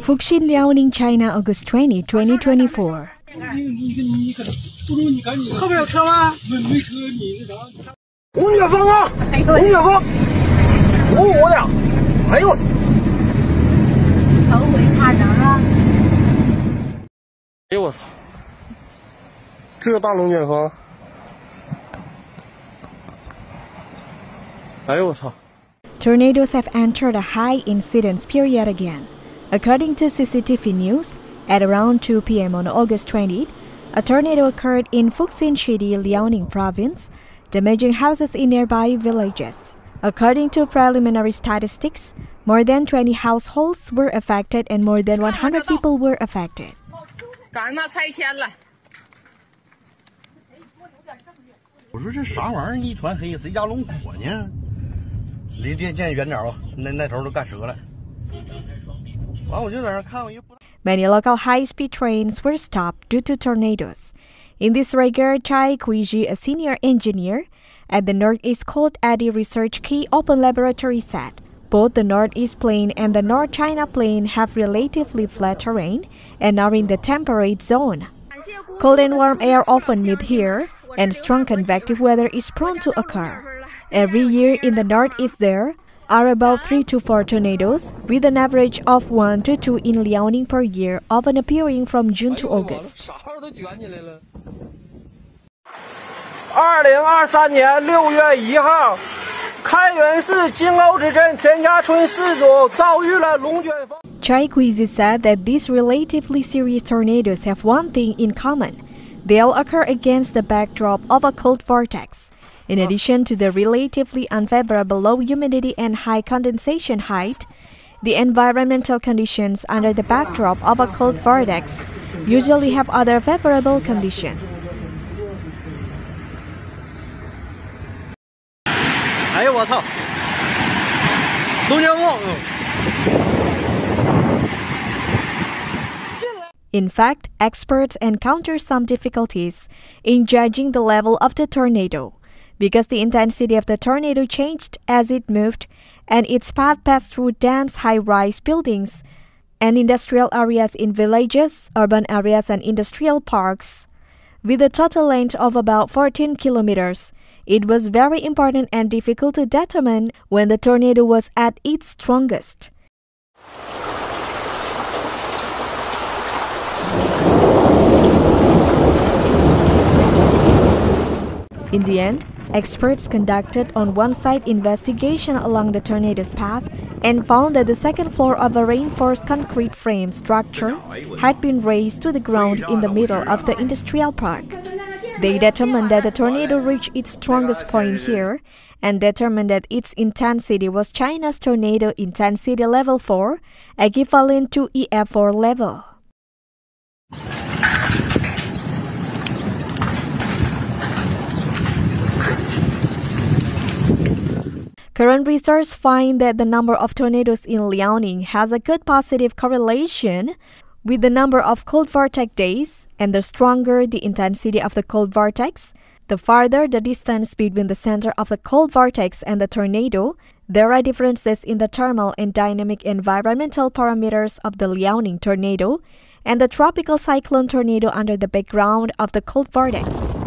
Fuxin, Liaoning, China, August 20, 2024. Tornadoes have entered a high incidence period again. According to CCTV News, at around 2 p.m. on August 20th, a tornado occurred in Fuxin City, Liaoning Province, damaging houses in nearby villages. According to preliminary statistics, more than 20 households were affected and more than 100 people were affected. Many local high-speed trains were stopped due to tornadoes. In this regard, Chai Cuizhi, a senior engineer at the Northeast Cold Air Research Key Open Laboratory, said both the Northeast Plain and the North China Plain have relatively flat terrain and are in the temperate zone. Cold and warm air often meet here, and strong convective weather is prone to occur. Every year in the Northeast there are about 3 to 4 tornadoes, with an average of 1 to 2 in Liaoning per year, often appearing from June to August. 2023年6月1日 Chai Cuizhi said that these relatively serious tornadoes have one thing in common. They all occur against the backdrop of a cold vortex. In addition to the relatively unfavorable low humidity and high condensation height, the environmental conditions under the backdrop of a cold vortex usually have other favorable conditions. In fact, experts encounter some difficulties in judging the level of the tornado, because the intensity of the tornado changed as it moved and its path passed through dense high-rise buildings and industrial areas in villages, urban areas and industrial parks. With a total length of about 14 kilometers, it was very important and difficult to determine when the tornado was at its strongest. In the end, experts conducted on one-side investigation along the tornado's path and found that the second floor of a reinforced concrete frame structure had been raised to the ground in the middle of the industrial park. They determined that the tornado reached its strongest point here and determined that its intensity was China's tornado intensity level 4, equivalent to EF4 level. Current research finds that the number of tornadoes in Liaoning has a good positive correlation with the number of cold vortex days, and the stronger the intensity of the cold vortex, the farther the distance between the center of the cold vortex and the tornado. There are differences in the thermal and dynamic environmental parameters of the Liaoning tornado and the tropical cyclone tornado under the background of the cold vortex.